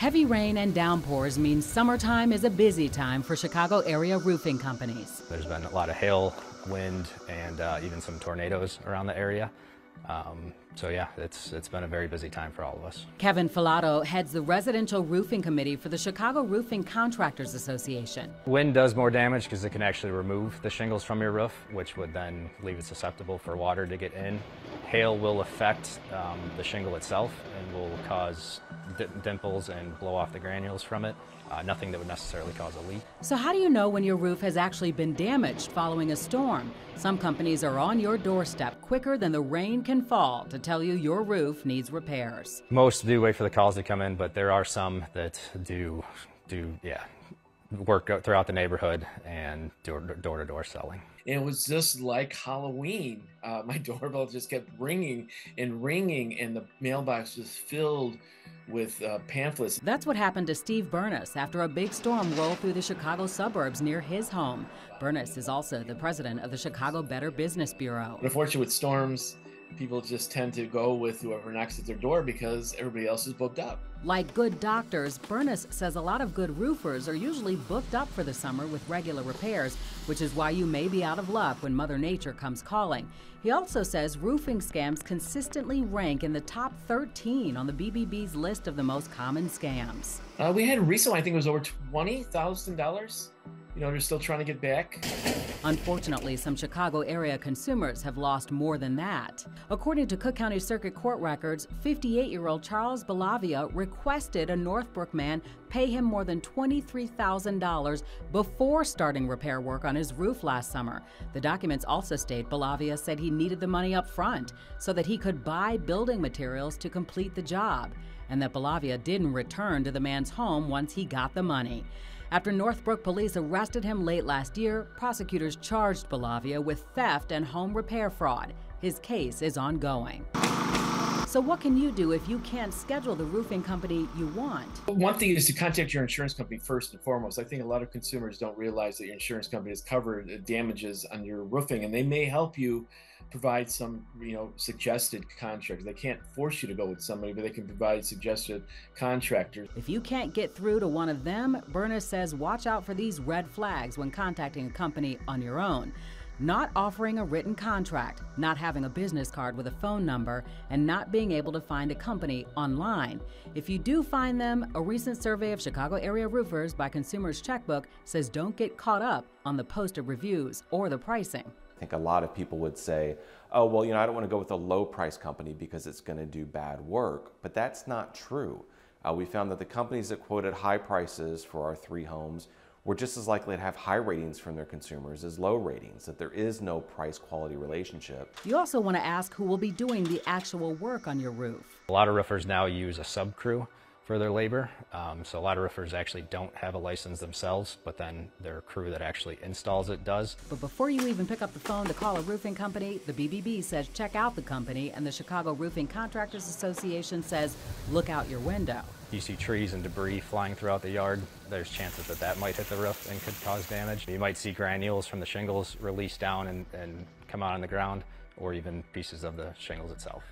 Heavy rain and downpours mean summertime is a busy time for Chicago area roofing companies. There's been a lot of hail, wind, and even some tornadoes around the area. So yeah, it's been a very busy time for all of us. Kevin Filato heads the Residential Roofing Committee for the Chicago Roofing Contractors Association. Wind does more damage because it can actually remove the shingles from your roof, which would then leave it susceptible for water to get in. Hail will affect the shingle itself and will cause dimples and blow off the granules from it. Nothing that would necessarily cause a leak. So how do you know when your roof has actually been damaged following a storm? Some companies are on your doorstep quicker than the rain can fall to tell you your roof needs repairs. Most do wait for the calls to come in, but there are some that do work throughout the neighborhood and door-to-door selling. It was just like Halloween. My doorbell just kept ringing and ringing, and the mailbox was filled with pamphlets. That's what happened to Steve Bernas after a big storm rolled through the Chicago suburbs near his home. Bernas is also the president of the Chicago Better Business Bureau. Unfortunately, with storms, people just tend to go with whoever knocks at their door because everybody else is booked up. Like good doctors, Bernas says a lot of good roofers are usually booked up for the summer with regular repairs, which is why you may be out of luck when Mother Nature comes calling. He also says roofing scams consistently rank in the top 13 on the BBB's list of the most common scams. We had recently, I think it was over $20,000. You know, they're still trying to get back. Unfortunately, some Chicago area consumers have lost more than that. According to Cook County Circuit Court records, 58-year-old Charles Bellavia requested a Northbrook man pay him more than $23,000 before starting repair work on his roof last summer. The documents also state Bellavia said he needed the money up front so that he could buy building materials to complete the job, and that Bellavia didn't return to the man's home once he got the money. After Northbrook police arrested him late last year, prosecutors charged Bellavia with theft and home repair fraud. His case is ongoing. So what can you do if you can't schedule the roofing company you want? One thing is to contact your insurance company first and foremost. I think a lot of consumers don't realize that your insurance company has covered damages on your roofing, and they may help you provide some, suggested contractors. They can't force you to go with somebody, but they can provide suggested contractors. If you can't get through to one of them, Bernas says watch out for these red flags when contacting a company on your own. Not offering a written contract, not having a business card with a phone number, and not being able to find a company online. If you do find them, a recent survey of Chicago area roofers by Consumer's Checkbook says don't get caught up on the posted reviews or the pricing. I think a lot of people would say, oh, well, I don't want to go with a low price company because it's going to do bad work, but that's not true. We found that the companies that quoted high prices for our 3 homes were just as likely to have high ratings from their consumers as low ratings, that there is no price-quality relationship. You also want to ask who will be doing the actual work on your roof. A lot of roofers now use a sub-crew for their labor, so a lot of roofers actually don't have a license themselves, but then their crew that actually installs it does. But before you even pick up the phone to call a roofing company, the BBB says check out the company, and the Chicago Roofing Contractors Association says look out your window. You see trees and debris flying throughout the yard, there's chances that that might hit the roof and could cause damage. You might see granules from the shingles released down and come out on the ground, or even pieces of the shingles itself.